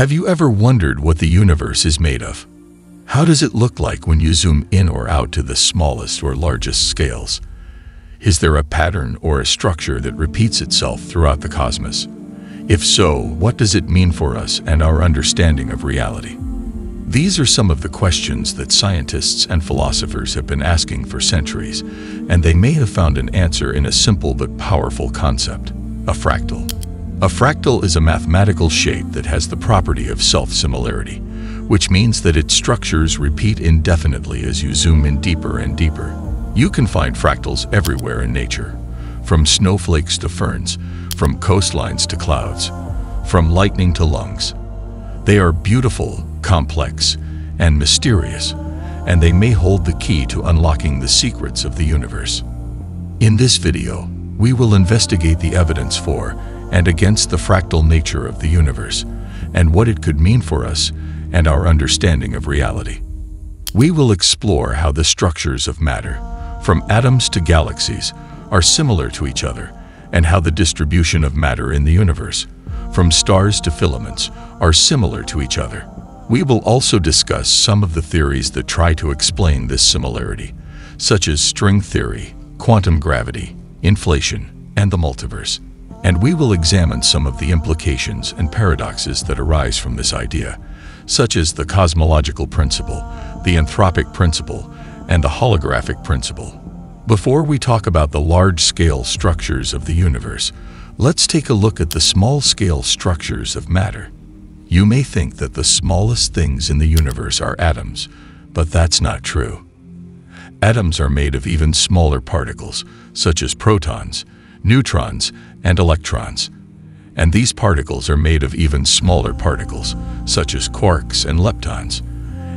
Have you ever wondered what the universe is made of? How does it look like when you zoom in or out to the smallest or largest scales? Is there a pattern or a structure that repeats itself throughout the cosmos? If so, what does it mean for us and our understanding of reality? These are some of the questions that scientists and philosophers have been asking for centuries, and they may have found an answer in a simple but powerful concept: a fractal. A fractal is a mathematical shape that has the property of self-similarity, which means that its structures repeat indefinitely as you zoom in deeper and deeper. You can find fractals everywhere in nature, from snowflakes to ferns, from coastlines to clouds, from lightning to lungs. They are beautiful, complex, and mysterious, and they may hold the key to unlocking the secrets of the universe. In this video, we will investigate the evidence for and against the fractal nature of the universe, and what it could mean for us and our understanding of reality. We will explore how the structures of matter, from atoms to galaxies, are similar to each other, and how the distribution of matter in the universe, from stars to filaments, are similar to each other. We will also discuss some of the theories that try to explain this similarity, such as string theory, quantum gravity, inflation, and the multiverse. And we will examine some of the implications and paradoxes that arise from this idea, such as the cosmological principle, the anthropic principle, and the holographic principle. Before we talk about the large-scale structures of the universe, let's take a look at the small-scale structures of matter. You may think that the smallest things in the universe are atoms, but that's not true. Atoms are made of even smaller particles, such as protons, neutrons, and electrons. And these particles are made of even smaller particles, such as quarks and leptons.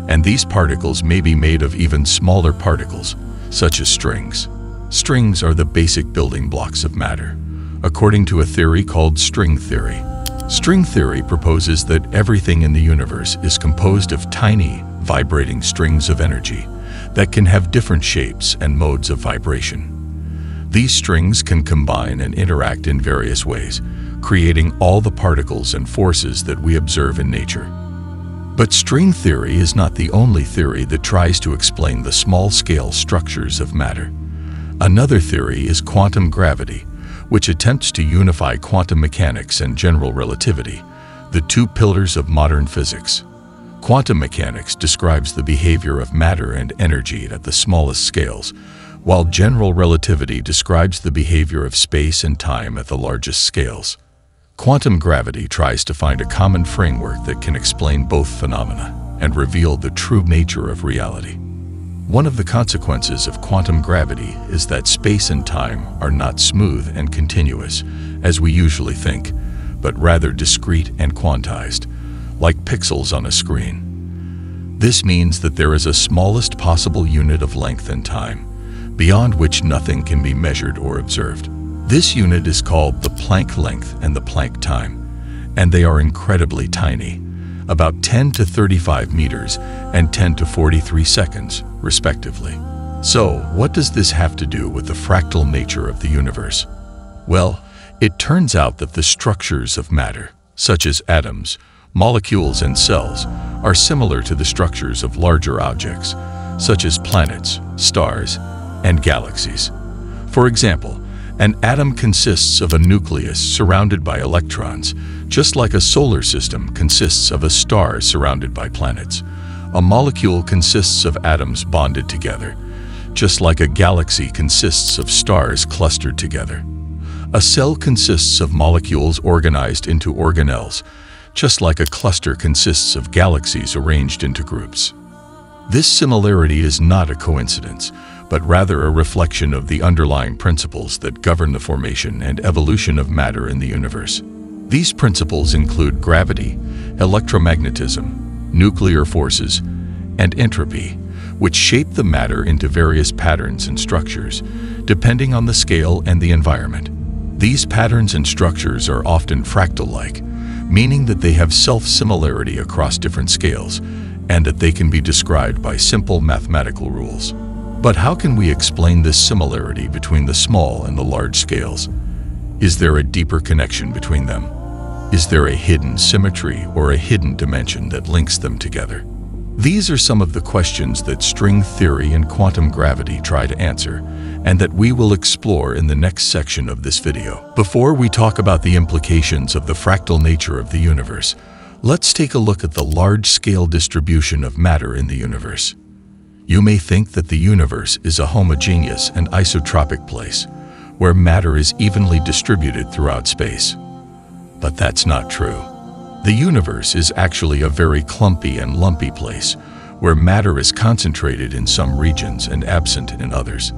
And these particles may be made of even smaller particles, such as strings. Strings are the basic building blocks of matter, according to a theory called string theory. String theory proposes that everything in the universe is composed of tiny, vibrating strings of energy that can have different shapes and modes of vibration. These strings can combine and interact in various ways, creating all the particles and forces that we observe in nature. But string theory is not the only theory that tries to explain the small-scale structures of matter. Another theory is quantum gravity, which attempts to unify quantum mechanics and general relativity, the two pillars of modern physics. Quantum mechanics describes the behavior of matter and energy at the smallest scales, while general relativity describes the behavior of space and time at the largest scales. Quantum gravity tries to find a common framework that can explain both phenomena and reveal the true nature of reality. One of the consequences of quantum gravity is that space and time are not smooth and continuous, as we usually think, but rather discrete and quantized, like pixels on a screen. This means that there is a smallest possible unit of length and time, beyond which nothing can be measured or observed. This unit is called the Planck length and the Planck time, and they are incredibly tiny, about 10 to 35 meters and 10 to 43 seconds, respectively. So, what does this have to do with the fractal nature of the universe? Well, it turns out that the structures of matter, such as atoms, molecules, and cells, are similar to the structures of larger objects, such as planets, stars, and galaxies. For example, an atom consists of a nucleus surrounded by electrons, just like a solar system consists of a star surrounded by planets. A molecule consists of atoms bonded together, just like a galaxy consists of stars clustered together. A cell consists of molecules organized into organelles, just like a cluster consists of galaxies arranged into groups. This similarity is not a coincidence, but rather a reflection of the underlying principles that govern the formation and evolution of matter in the universe. These principles include gravity, electromagnetism, nuclear forces, and entropy, which shape the matter into various patterns and structures, depending on the scale and the environment. These patterns and structures are often fractal-like, meaning that they have self-similarity across different scales, and that they can be described by simple mathematical rules. But how can we explain this similarity between the small and the large scales? Is there a deeper connection between them? Is there a hidden symmetry or a hidden dimension that links them together? These are some of the questions that string theory and quantum gravity try to answer, and that we will explore in the next section of this video. Before we talk about the implications of the fractal nature of the universe, let's take a look at the large-scale distribution of matter in the universe. You may think that the universe is a homogeneous and isotropic place, where matter is evenly distributed throughout space. But that's not true. The universe is actually a very clumpy and lumpy place, where matter is concentrated in some regions and absent in others.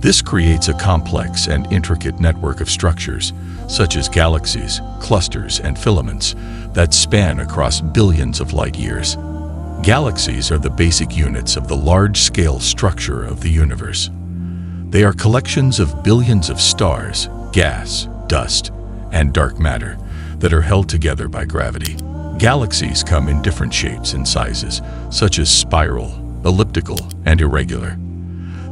This creates a complex and intricate network of structures, such as galaxies, clusters, and filaments, that span across billions of light years. Galaxies are the basic units of the large-scale structure of the universe. They are collections of billions of stars, gas, dust, and dark matter that are held together by gravity. Galaxies come in different shapes and sizes, such as spiral, elliptical, and irregular.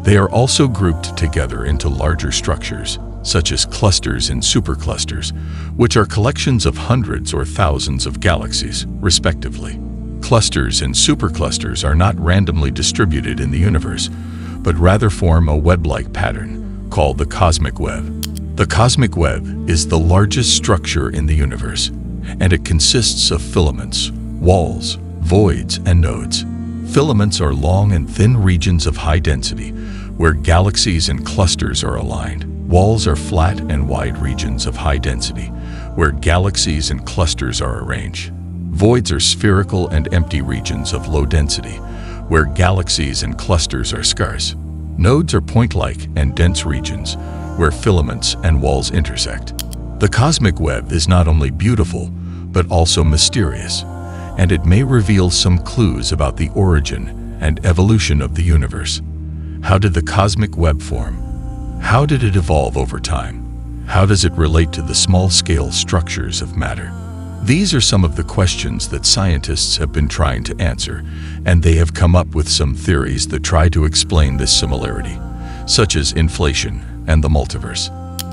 They are also grouped together into larger structures, such as clusters and superclusters, which are collections of hundreds or thousands of galaxies, respectively. Clusters and superclusters are not randomly distributed in the universe, but rather form a web-like pattern called the Cosmic Web. The Cosmic Web is the largest structure in the universe, and it consists of filaments, walls, voids, and nodes. Filaments are long and thin regions of high density, where galaxies and clusters are aligned. Walls are flat and wide regions of high density, where galaxies and clusters are arranged. Voids are spherical and empty regions of low density, where galaxies and clusters are scarce. Nodes are point-like and dense regions, where filaments and walls intersect. The Cosmic Web is not only beautiful, but also mysterious, and it may reveal some clues about the origin and evolution of the universe. How did the Cosmic Web form? How did it evolve over time? How does it relate to the small-scale structures of matter? These are some of the questions that scientists have been trying to answer, and they have come up with some theories that try to explain this similarity, such as inflation and the multiverse.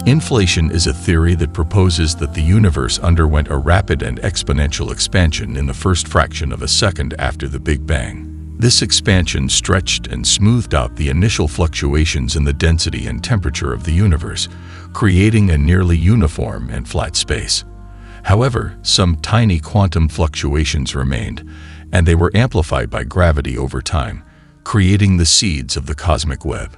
Inflation is a theory that proposes that the universe underwent a rapid and exponential expansion in the first fraction of a second after the Big Bang. This expansion stretched and smoothed out the initial fluctuations in the density and temperature of the universe, creating a nearly uniform and flat space. However, some tiny quantum fluctuations remained, and they were amplified by gravity over time, creating the seeds of the Cosmic Web.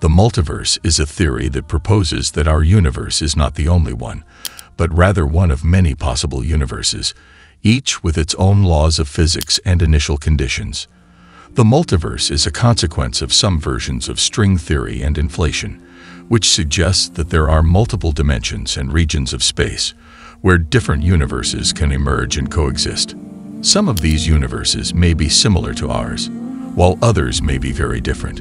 The multiverse is a theory that proposes that our universe is not the only one, but rather one of many possible universes, each with its own laws of physics and initial conditions. The multiverse is a consequence of some versions of string theory and inflation, which suggests that there are multiple dimensions and regions of space, where different universes can emerge and coexist. Some of these universes may be similar to ours, while others may be very different.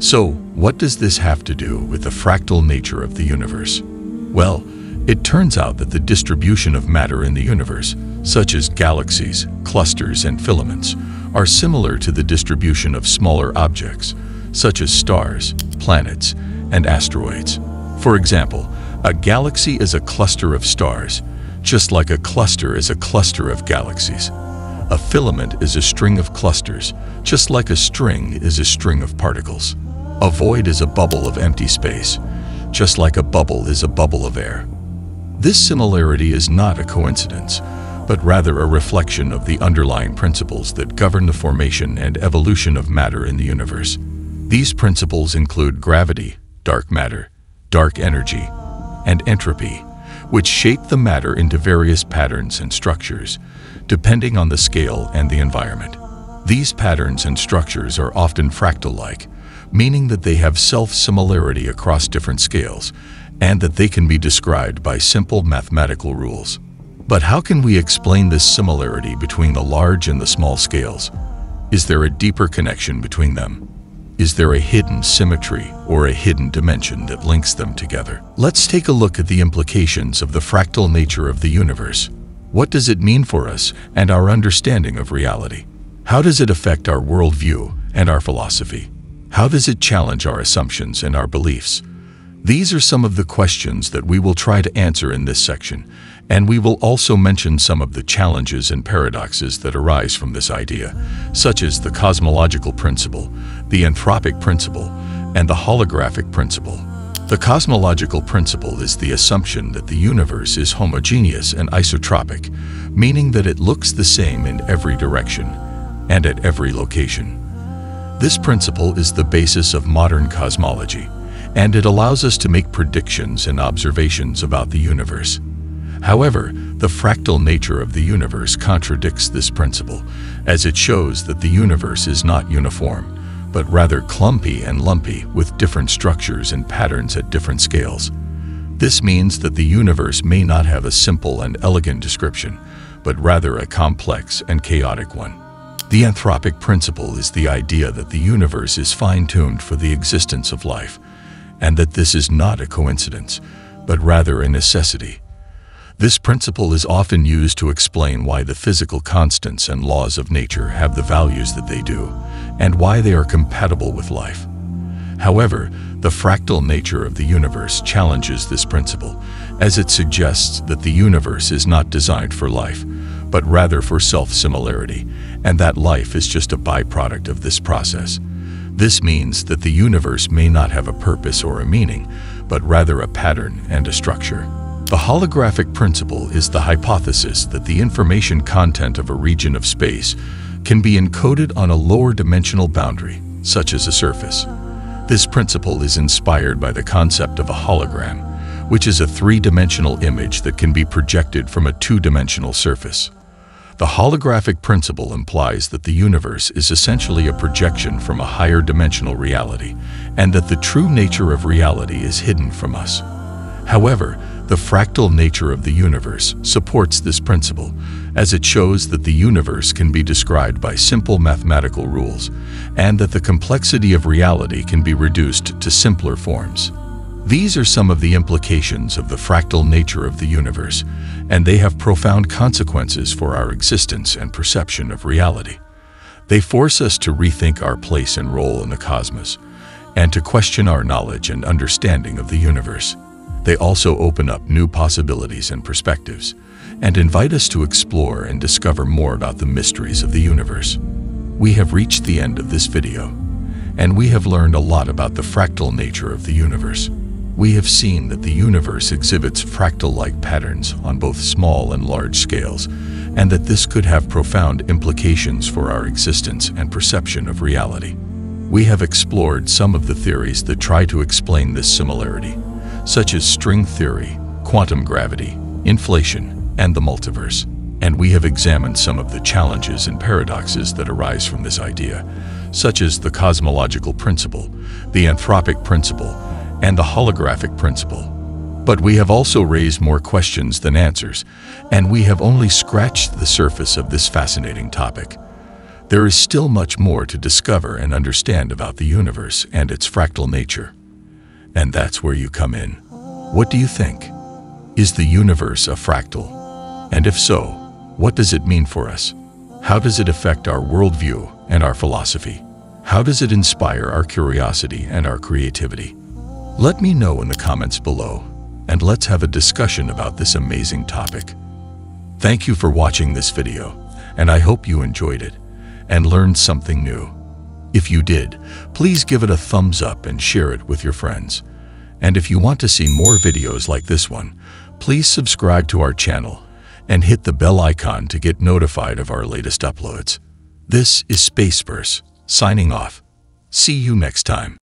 So, what does this have to do with the fractal nature of the universe? Well, it turns out that the distribution of matter in the universe, such as galaxies, clusters, and filaments, are similar to the distribution of smaller objects, such as stars, planets, and asteroids. For example, a galaxy is a cluster of stars, just like a cluster is a cluster of galaxies. A filament is a string of clusters, just like a string is a string of particles. A void is a bubble of empty space, just like a bubble is a bubble of air. This similarity is not a coincidence, but rather a reflection of the underlying principles that govern the formation and evolution of matter in the universe. These principles include gravity, dark matter, dark energy, and entropy, which shape the matter into various patterns and structures, depending on the scale and the environment. These patterns and structures are often fractal-like, meaning that they have self-similarity across different scales, and that they can be described by simple mathematical rules. But how can we explain this similarity between the large and the small scales? Is there a deeper connection between them? Is there a hidden symmetry or a hidden dimension that links them together? Let's take a look at the implications of the fractal nature of the universe. What does it mean for us and our understanding of reality? How does it affect our worldview and our philosophy? How does it challenge our assumptions and our beliefs? These are some of the questions that we will try to answer in this section, And we will also mention some of the challenges and paradoxes that arise from this idea, such as the cosmological principle, the anthropic principle, and the holographic principle. The cosmological principle is the assumption that the universe is homogeneous and isotropic, meaning that it looks the same in every direction and at every location. This principle is the basis of modern cosmology, and it allows us to make predictions and observations about the universe. However, the fractal nature of the universe contradicts this principle, as it shows that the universe is not uniform, but rather clumpy and lumpy with different structures and patterns at different scales. This means that the universe may not have a simple and elegant description, but rather a complex and chaotic one. The anthropic principle is the idea that the universe is fine-tuned for the existence of life, and that this is not a coincidence, but rather a necessity. This principle is often used to explain why the physical constants and laws of nature have the values that they do, and why they are compatible with life. However, the fractal nature of the universe challenges this principle, as it suggests that the universe is not designed for life, but rather for self-similarity, and that life is just a byproduct of this process. This means that the universe may not have a purpose or a meaning, but rather a pattern and a structure. The holographic principle is the hypothesis that the information content of a region of space can be encoded on a lower dimensional boundary, such as a surface. This principle is inspired by the concept of a hologram, which is a three-dimensional image that can be projected from a two-dimensional surface. The holographic principle implies that the universe is essentially a projection from a higher dimensional reality, and that the true nature of reality is hidden from us. However, the fractal nature of the universe supports this principle, as it shows that the universe can be described by simple mathematical rules, and that the complexity of reality can be reduced to simpler forms. These are some of the implications of the fractal nature of the universe, and they have profound consequences for our existence and perception of reality. They force us to rethink our place and role in the cosmos, and to question our knowledge and understanding of the universe. They also open up new possibilities and perspectives, and invite us to explore and discover more about the mysteries of the universe. We have reached the end of this video, and we have learned a lot about the fractal nature of the universe. We have seen that the universe exhibits fractal-like patterns on both small and large scales, and that this could have profound implications for our existence and perception of reality. We have explored some of the theories that try to explain this similarity, such as string theory, quantum gravity, inflation, and the multiverse. And we have examined some of the challenges and paradoxes that arise from this idea, such as the cosmological principle, the anthropic principle, and the holographic principle. But we have also raised more questions than answers, and we have only scratched the surface of this fascinating topic. There is still much more to discover and understand about the universe and its fractal nature. And that's where you come in. What do you think? Is the universe a fractal? And if so, what does it mean for us? How does it affect our worldview and our philosophy? How does it inspire our curiosity and our creativity? Let me know in the comments below, and let's have a discussion about this amazing topic. Thank you for watching this video, and I hope you enjoyed it and learned something new. If you did, please give it a thumbs up and share it with your friends. And if you want to see more videos like this one, please subscribe to our channel and hit the bell icon to get notified of our latest uploads. This is Space Verse, signing off. See you next time.